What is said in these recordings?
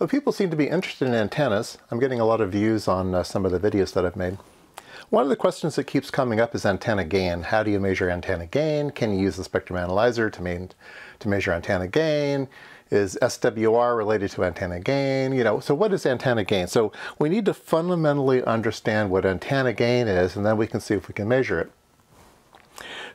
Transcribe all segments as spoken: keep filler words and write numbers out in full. So people seem to be interested in antennas. I'm getting a lot of views on uh, some of the videos that I've made. One of the questions that keeps coming up is antenna gain. How do you measure antenna gain? Can you use the spectrum analyzer to, mean, to measure antenna gain? Is S W R related to antenna gain? You know, so what is antenna gain? So we need to fundamentally understand what antenna gain is, and then we can see if we can measure it.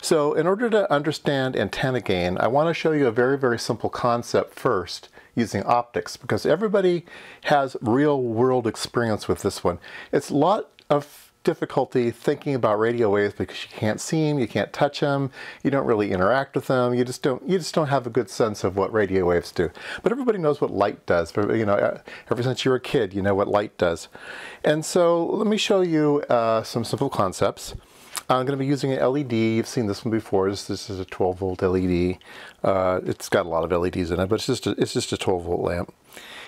So in order to understand antenna gain, I want to show you a very, very simple concept first using optics, because everybody has real world experience with this one. It's a lot of difficulty thinking about radio waves because you can't see them, you can't touch them, you don't really interact with them, you just don't you just don't have a good sense of what radio waves do. But everybody knows what light does. But, you know, ever since you were a kid, you know what light does. And so let me show you uh, some simple concepts. I'm going to be using an L E D. You've seen this one before. This, this is a twelve volt L E D. Uh, it's got a lot of L E Ds in it, but it's just a, it's just a twelve volt lamp.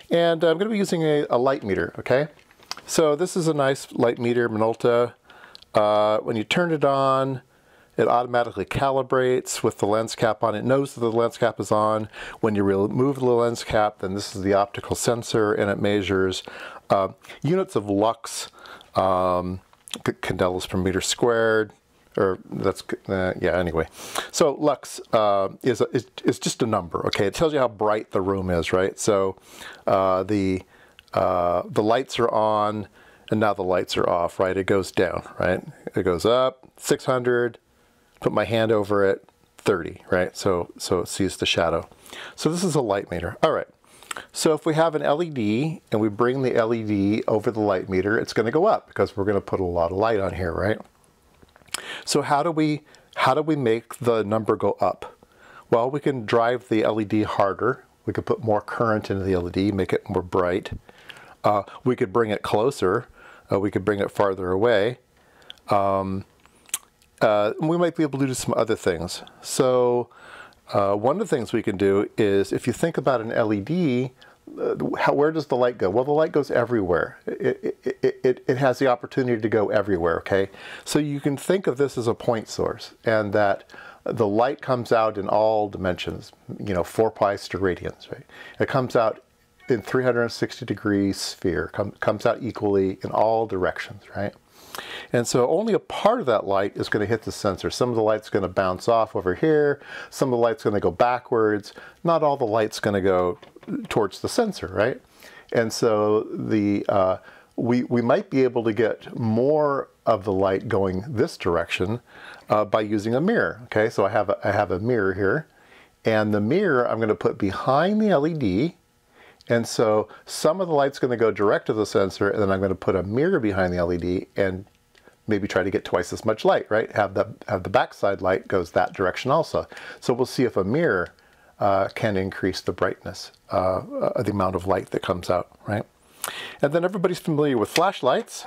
And I'm going to be using a, a light meter. Okay. So this is a nice light meter, Minolta. Uh, when you turn it on, it automatically calibrates with the lens cap on. It knows that the lens cap is on. When you remove the lens cap, then this is the optical sensor, and it measures uh, units of lux, um, candelas per meter squared, or that's, uh, yeah, anyway. So lux uh, is, a, is, is just a number, okay? It tells you how bright the room is, right? So uh, the... Uh, the lights are on, and now the lights are off, right? It goes down, right? It goes up, six hundred, put my hand over it, thirty, right? So, so it sees the shadow. So this is a light meter. All right. So if we have an L E D and we bring the L E D over the light meter, it's going to go up because we're going to put a lot of light on here, right? So how do we, how do we make the number go up? Well, we can drive the L E D harder. We could put more current into the L E D, make it more bright. Uh, we could bring it closer. Uh, we could bring it farther away. Um, uh, we might be able to do some other things. So uh, one of the things we can do is, if you think about an L E D, uh, how, where does the light go? Well, the light goes everywhere. It, it, it, it has the opportunity to go everywhere, okay? So you can think of this as a point source, and that the light comes out in all dimensions, you know, four pi's to radians, right? It comes out in three hundred sixty degree sphere, com comes out equally in all directions, right? And so only a part of that light is going to hit the sensor. Some of the light's going to bounce off over here. Some of the light's going to go backwards. Not all the light's going to go towards the sensor, right? And so the, uh, we, we might be able to get more of the light going this direction uh, by using a mirror. Okay, so I have a, I have a mirror here, and the mirror I'm going to put behind the L E D, and so some of the light's going to go direct to the sensor, and then I'm going to put a mirror behind the L E D and maybe try to get twice as much light, right? Have the, have the backside light goes that direction also. So we'll see if a mirror uh, can increase the brightness, uh, uh, the amount of light that comes out, right? And then everybody's familiar with flashlights.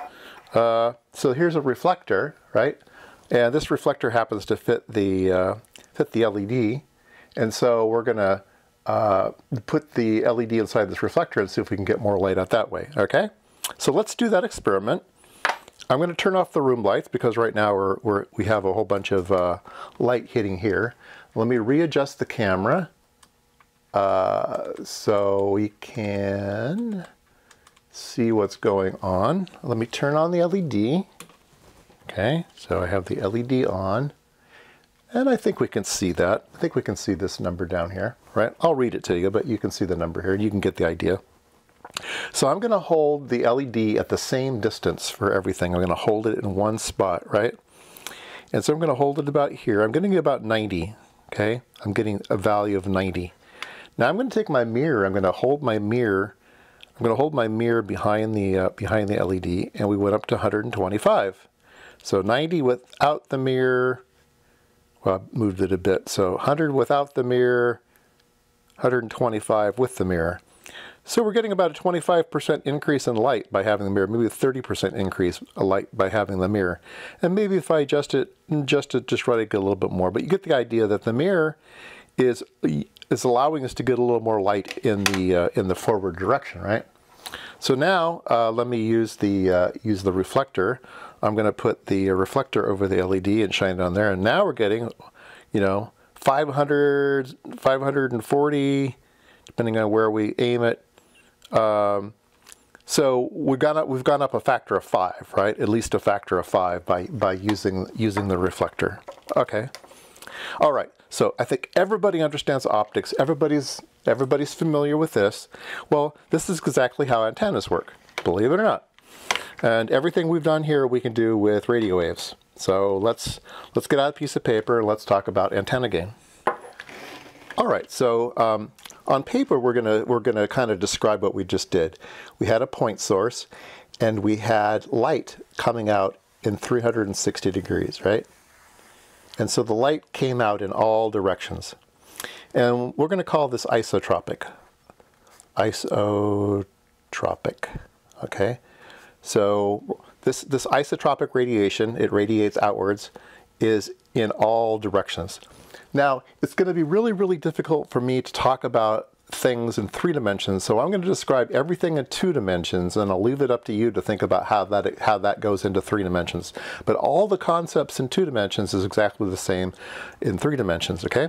Uh, so here's a reflector, right? And this reflector happens to fit the uh, fit the L E D, and so we're gonna uh, put the L E D inside this reflector and see if we can get more light out that way. Okay, so let's do that experiment. I'm going to turn off the room lights because right now we're, we're we have a whole bunch of uh, light hitting here. Let me readjust the camera uh, so we can see what's going on. Let me turn on the L E D. Okay, so I have the L E D on, and I think we can see that. I think we can see this number down here, right? I'll read it to you, but you can see the number here and you can get the idea. So I'm going to hold the L E D at the same distance for everything. I'm going to hold it in one spot, right? And so I'm going to hold it about here. I'm getting about ninety, okay? I'm getting a value of ninety. Now I'm going to take my mirror. I'm going to hold my mirror I'm going to hold my mirror behind the uh, behind the L E D, and we went up to one hundred twenty-five. So ninety without the mirror. Well, I moved it a bit. So one hundred without the mirror, one hundred twenty-five with the mirror. So we're getting about a twenty-five percent increase in light by having the mirror, maybe a thirty percent increase in light by having the mirror. And maybe if I adjust it, adjust it just right, I get a little bit more. But you get the idea that the mirror is is allowing us to get a little more light in the uh, in the forward direction, right? So now uh, let me use the uh, use the reflector. I'm going to put the reflector over the L E D and shine it on there, and now we're getting, you know, five hundred, five hundred forty, depending on where we aim it, Um, so we've gone up, we've gone up a factor of five, right? At least a factor of five by, by using, using the reflector. Okay. All right. So I think everybody understands optics. Everybody's, everybody's familiar with this. Well, this is exactly how antennas work, believe it or not. And everything we've done here we can do with radio waves. So let's, let's get out a piece of paper and let's talk about antenna gain. All right, so um, on paper we're gonna, we're gonna kind of describe what we just did. We had a point source and we had light coming out in three hundred sixty degrees, right? And so the light came out in all directions. And we're gonna call this isotropic. Isotropic, okay? So this, this isotropic radiation, it radiates outwards, is in all directions. Now, it's going to be really, really difficult for me to talk about things in three dimensions, so I'm going to describe everything in two dimensions, and I'll leave it up to you to think about how that, how that goes into three dimensions. But all the concepts in two dimensions is exactly the same in three dimensions, okay?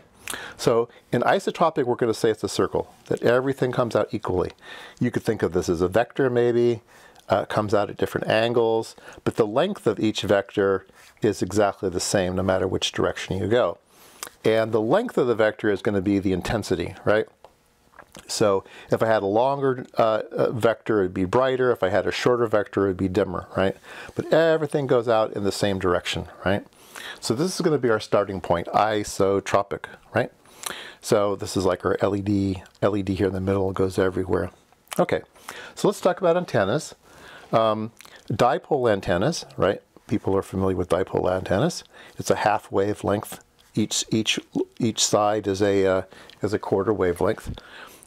So in isotropic, we're going to say it's a circle, that everything comes out equally. You could think of this as a vector, maybe. Uh, comes out at different angles, but the length of each vector is exactly the same no matter which direction you go. And the length of the vector is going to be the intensity, right? So if I had a longer uh, vector, it'd be brighter. If I had a shorter vector, it'd be dimmer, right? But everything goes out in the same direction, right? So this is going to be our starting point, isotropic, right? So this is like our L E D, L E D here in the middle goes everywhere. Okay, so let's talk about antennas. Um, dipole antennas, right? People are familiar with dipole antennas. It's a half wavelength. Each each each side is a uh, is a quarter wavelength.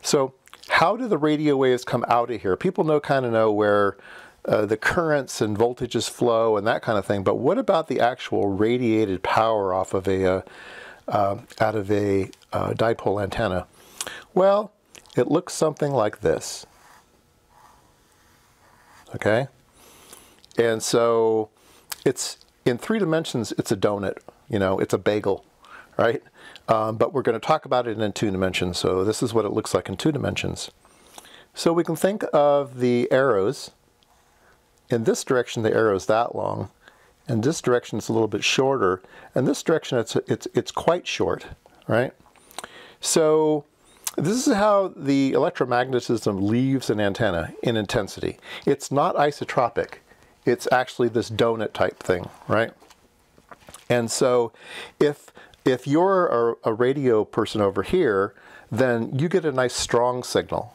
So how do the radio waves come out of here? People know kind of know where uh, the currents and voltages flow and that kind of thing. But what about the actual radiated power off of a uh, uh, out of a uh, dipole antenna? Well, it looks something like this. Okay, and so it's in three dimensions, it's a donut, you know, it's a bagel, right? Um, but we're going to talk about it in two dimensions. So this is what it looks like in two dimensions. So we can think of the arrows. In this direction, the arrow is that long. In this direction, it's a little bit shorter. In this direction, it's, it's, it's quite short, right? So this is how the electromagnetism leaves an antenna in intensity. It's not isotropic. It's actually this donut type thing, right? And so if, if you're a, a radio person over here, then you get a nice strong signal.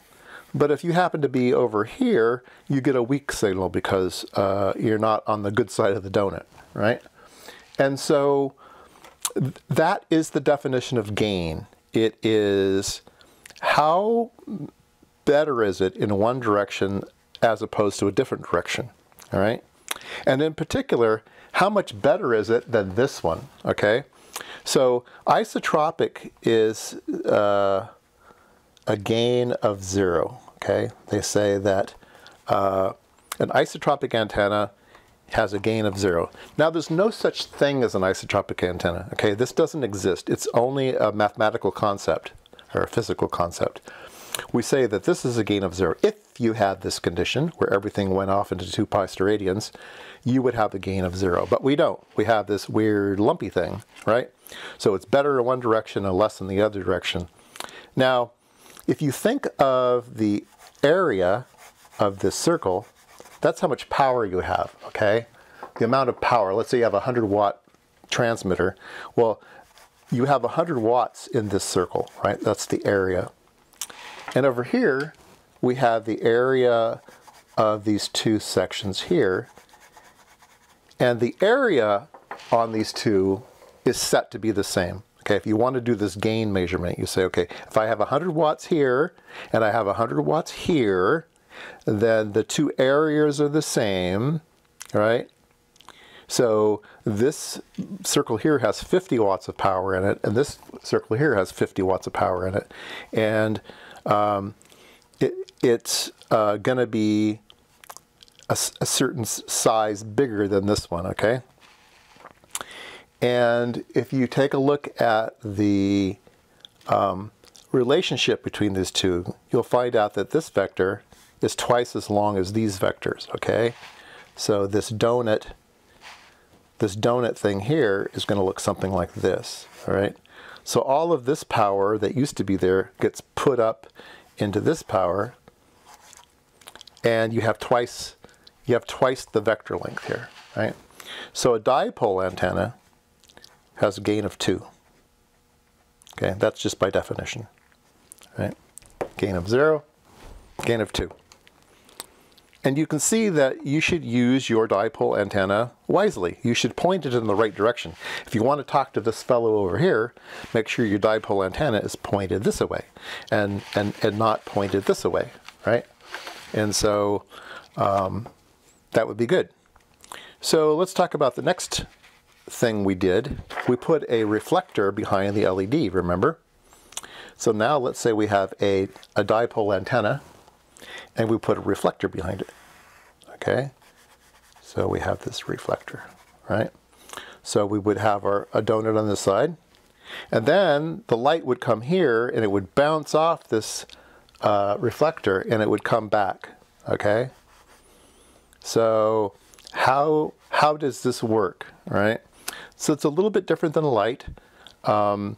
But if you happen to be over here, you get a weak signal because uh, you're not on the good side of the donut, right? And so that is the definition of gain. It is... how better is it in one direction as opposed to a different direction, all right? And in particular, how much better is it than this one, okay? So isotropic is uh, a gain of zero, okay? They say that uh, an isotropic antenna has a gain of zero. Now, there's no such thing as an isotropic antenna, okay? This doesn't exist. It's only a mathematical concept, or a physical concept. We say that this is a gain of zero. If you had this condition where everything went off into two pi star radians, you would have a gain of zero, but we don't. We have this weird lumpy thing, right? So it's better in one direction and less in the other direction. Now, if you think of the area of this circle, that's how much power you have, okay? The amount of power, let's say you have a one hundred watt transmitter. Well, you have one hundred watts in this circle, right? That's the area. And over here, we have the area of these two sections here. And the area on these two is set to be the same. Okay, if you want to do this gain measurement, you say, okay, if I have one hundred watts here and I have one hundred watts here, then the two areas are the same, right? So this circle here has fifty watts of power in it, and this circle here has fifty watts of power in it. And um, it, it's uh, going to be a, a certain size bigger than this one, okay? And if you take a look at the um, relationship between these two, you'll find out that this vector is twice as long as these vectors, okay? So this donut, this donut thing here is going to look something like this, all right? So all of this power that used to be there gets put up into this power, and you have twice, you have twice the vector length here, right? So a dipole antenna has a gain of two. Okay, that's just by definition, right? Gain of zero, gain of two. And you can see that you should use your dipole antenna wisely. You should point it in the right direction. If you want to talk to this fellow over here, make sure your dipole antenna is pointed this away and, and, and not pointed this away, right? And so um, that would be good. So let's talk about the next thing we did. We put a reflector behind the L E D, remember? So now let's say we have a, a dipole antenna, and we put a reflector behind it, okay? So we have this reflector, right? So we would have our, a donut on this side, and then the light would come here, and it would bounce off this uh, reflector, and it would come back, okay? So how, how does this work, right? So it's a little bit different than light. Um,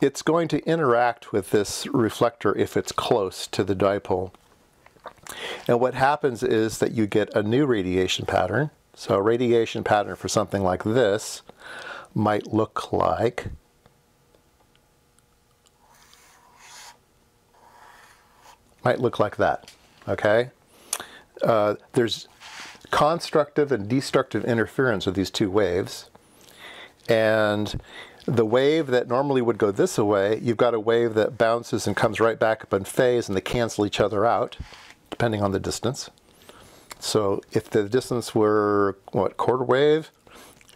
it's going to interact with this reflector if it's close to the dipole. And what happens is that you get a new radiation pattern. So a radiation pattern for something like this might look like might look like that, okay? Uh, there's constructive and destructive interference with these two waves. And the wave that normally would go this way, you've got a wave that bounces and comes right back up in phase, and they cancel each other out, depending on the distance. So if the distance were, what, quarter wave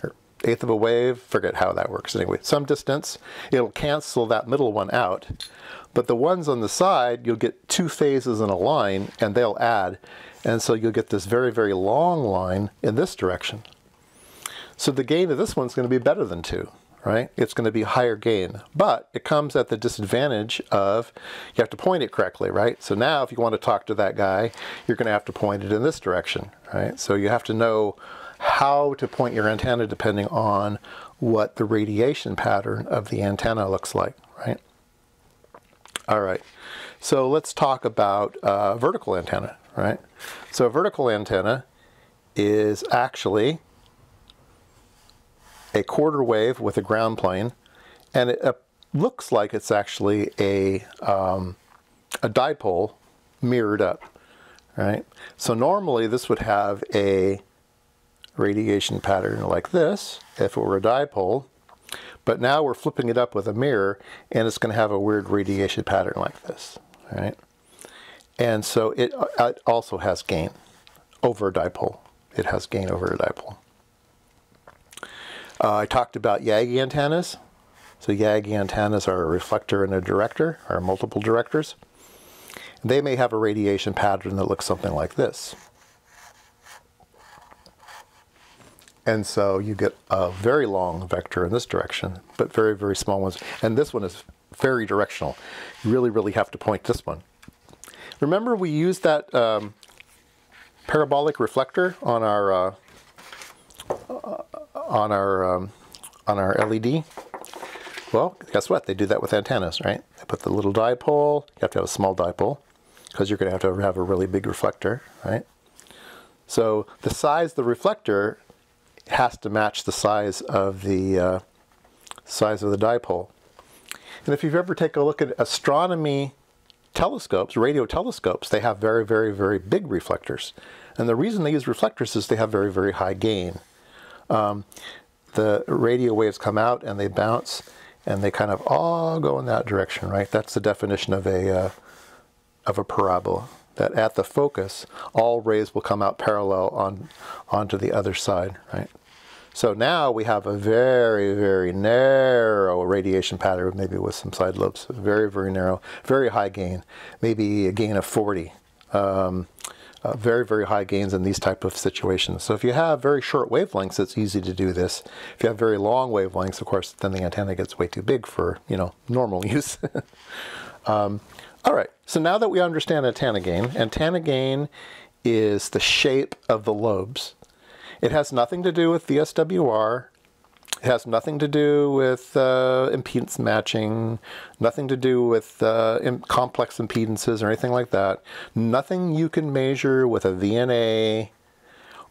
or eighth of a wave, forget how that works. Anyway, some distance, it'll cancel that middle one out. But the ones on the side, you'll get two phases in a line, and they'll add. And so you'll get this very, very long line in this direction. So the gain of this one's going to be better than two, right? It's going to be higher gain, but it comes at the disadvantage of you have to point it correctly, right? So now if you want to talk to that guy, you're going to have to point it in this direction, right? So you have to know how to point your antenna depending on what the radiation pattern of the antenna looks like, right? All right, so let's talk about uh, vertical antenna, right? So a vertical antenna is actually a quarter wave with a ground plane, and it uh, looks like it's actually a, um, a dipole mirrored up, right? So normally this would have a radiation pattern like this if it were a dipole, but now we're flipping it up with a mirror, and it's gonna have a weird radiation pattern like this, right? And so it, uh, it also has gain over a dipole. It has gain over a dipole. Uh, I talked about Yagi antennas. So Yagi antennas are a reflector and a director, or multiple directors. They may have a radiation pattern that looks something like this. And so you get a very long vector in this direction, but very, very small ones. And this one is very directional. You really, really have to point this one. Remember we used that um, parabolic reflector on our uh, on our um, on our L E D? Well, guess what? They do that with antennas, right? They put the little dipole. You have to have a small dipole because you're going to have to have a really big reflector, right? So the size of the reflector has to match the size of the uh, size of the dipole. And if you've ever taken a look at astronomy telescopes, radio telescopes, they have very, very, very big reflectors. And the reason they use reflectors is they have very, very high gain. Um, the radio waves come out and they bounce and they kind of all go in that direction, right? That's the definition of a, uh, of a parabola, that at the focus, all rays will come out parallel on, onto the other side, right? So now we have a very, very narrow radiation pattern, maybe with some side lobes, very, very narrow, very high gain, maybe a gain of forty. Um, Uh, very, very high gains in these type of situations. So if you have very short wavelengths, it's easy to do this. If you have very long wavelengths, of course, then the antenna gets way too big for, you know, normal use. um, All right, so now that we understand antenna gain, antenna gain is the shape of the lobes. It has nothing to do with V S W R. It has nothing to do with uh, impedance matching, nothing to do with uh, im complex impedances or anything like that. Nothing you can measure with a V N A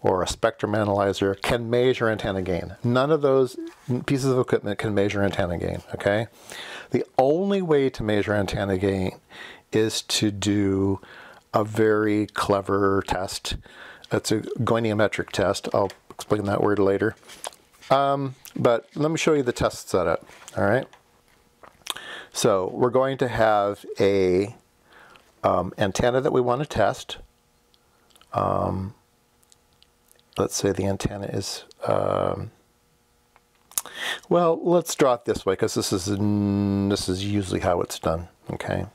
or a spectrum analyzer can measure antenna gain. None of those pieces of equipment can measure antenna gain, okay? The only way to measure antenna gain is to do a very clever test. It's a goniometric test. I'll explain that word later. Um, but let me show you the test setup, all right? So we're going to have a um, antenna that we want to test. Um, let's say the antenna is, um, well, let's draw it this way because this is, this is usually how it's done, okay?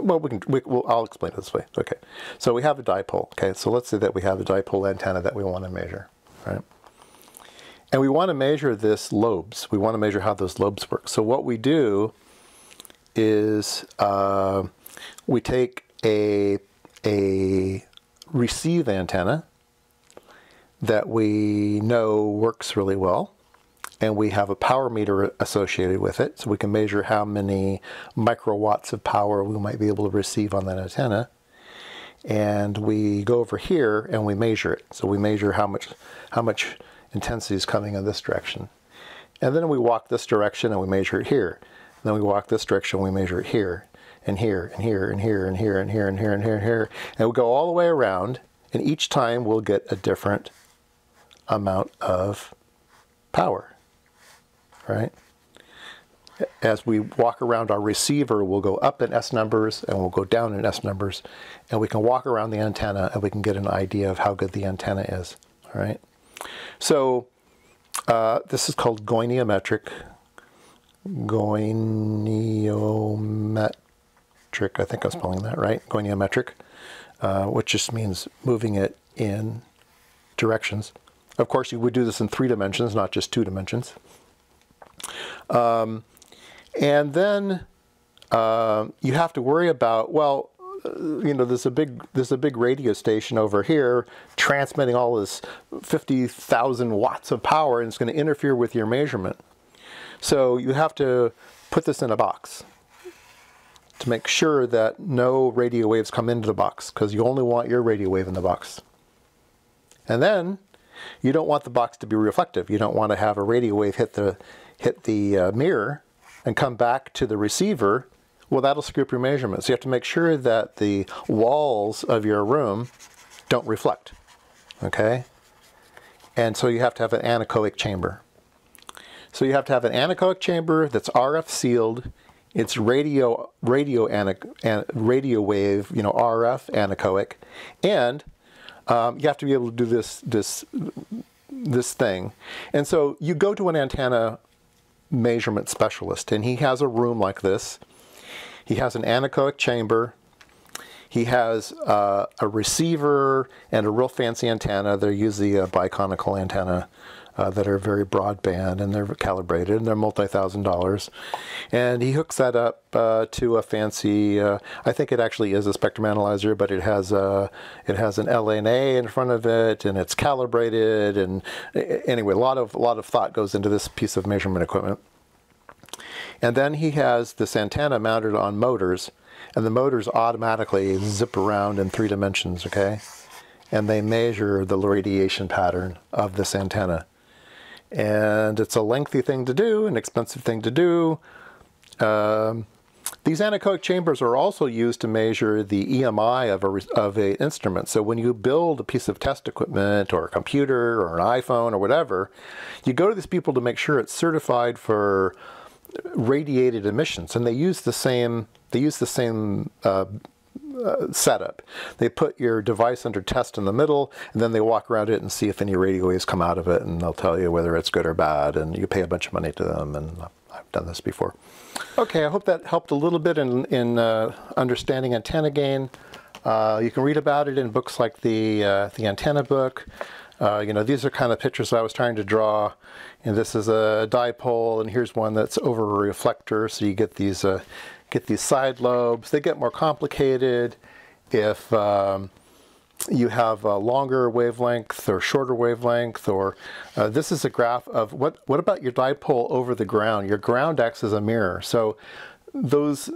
Well, we can, we, we'll, I'll explain it this way, okay? So we have a dipole, okay? So let's say that we have a dipole antenna that we want to measure, all right? And we want to measure this lobes. We want to measure how those lobes work. So what we do is uh, we take a, a receive antenna that we know works really well, and we have a power meter associated with it, so we can measure how many microwatts of power we might be able to receive on that antenna. And we go over here and we measure it. So we measure how much, how much intensity is coming in this direction. And then we walk this direction and we measure it here. And then we walk this direction and we measure it here, and here, and here, and here, and here, and here, and here, and here, and here. And we go all the way around, and each time we'll get a different amount of power, right? As we walk around our receiver, we'll go up in S numbers and we'll go down in S numbers, and we can walk around the antenna and we can get an idea of how good the antenna is, all right? So uh, this is called goniometric, goniometric, I think I'm spelling that right, goniometric, uh, which just means moving it in directions. Of course, you would do this in three dimensions, not just two dimensions. Um, and then uh, you have to worry about, well, you know, there's a big there's a big radio station over here transmitting all this fifty thousand watts of power, and it's going to interfere with your measurement. So you have to put this in a box to make sure that no radio waves come into the box, because you only want your radio wave in the box. And then you don't want the box to be reflective. You don't want to have a radio wave hit the hit the uh, mirror and come back to the receiver. Well, that'll screw up your measurements. You have to make sure that the walls of your room don't reflect, okay? And so you have to have an anechoic chamber. So you have to have an anechoic chamber that's R F sealed. It's radio, radio, anecho, an, radio wave, you know, R F anechoic. And um, you have to be able to do this, this, this thing. And so you go to an antenna measurement specialist, and he has a room like this. He has an anechoic chamber, he has uh, a receiver and a real fancy antenna. They're usually a biconical antenna uh, that are very broadband, and they're calibrated, and they're multi-thousand dollars. And he hooks that up uh, to a fancy, uh, I think it actually is a spectrum analyzer, but it has, a, it has an L N A in front of it, and it's calibrated, and anyway, a lot of, a lot of thought goes into this piece of measurement equipment. And then he has this antenna mounted on motors, and the motors automatically zip around in three dimensions, okay? And they measure the radiation pattern of this antenna. And it's a lengthy thing to do, an expensive thing to do. Um, these anechoic chambers are also used to measure the E M I of a, of a instrument. So when you build a piece of test equipment or a computer or an iPhone or whatever, you go to these people to make sure it's certified for radiated emissions, and they use the same they use the same uh, uh, setup. They put your device under test in the middle, and then they walk around it and see if any radio waves come out of it, and they'll tell you whether it's good or bad, and you pay a bunch of money to them. And I've done this before. Okay, I hope that helped a little bit in, in uh, understanding antenna gain. Uh, you can read about it in books like the uh, the antenna book. Uh, you know, these are kind of pictures I was trying to draw, and this is a dipole, and here's one that's over a reflector, so you get these uh, get these side lobes. They get more complicated if um, you have a longer wavelength or shorter wavelength, or uh, this is a graph of what, what about your dipole over the ground? Your ground acts as a mirror. So those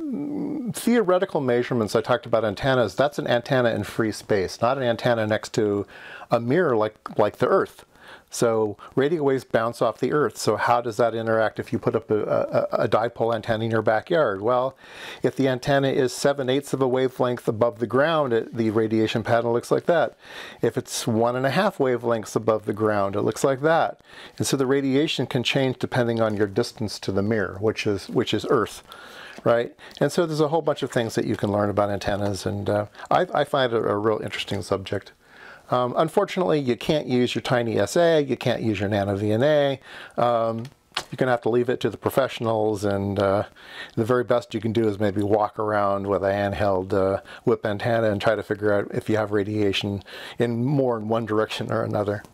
theoretical measurements I talked about antennas, that's an antenna in free space, not an antenna next to a mirror like, like the Earth. So radio waves bounce off the Earth. So how does that interact if you put up a, a, a dipole antenna in your backyard? Well, if the antenna is seven eighths of a wavelength above the ground, it, the radiation pattern looks like that. If it's one and a half wavelengths above the ground, it looks like that. And so the radiation can change depending on your distance to the mirror, which is, which is Earth, right? And so there's a whole bunch of things that you can learn about antennas, and uh, I, I find it a real interesting subject. Um, unfortunately, you can't use your tiny S A, you can't use your nano V N A. Um, you're going to have to leave it to the professionals, and uh, the very best you can do is maybe walk around with a handheld uh, whip antenna and try to figure out if you have radiation in more in one direction or another.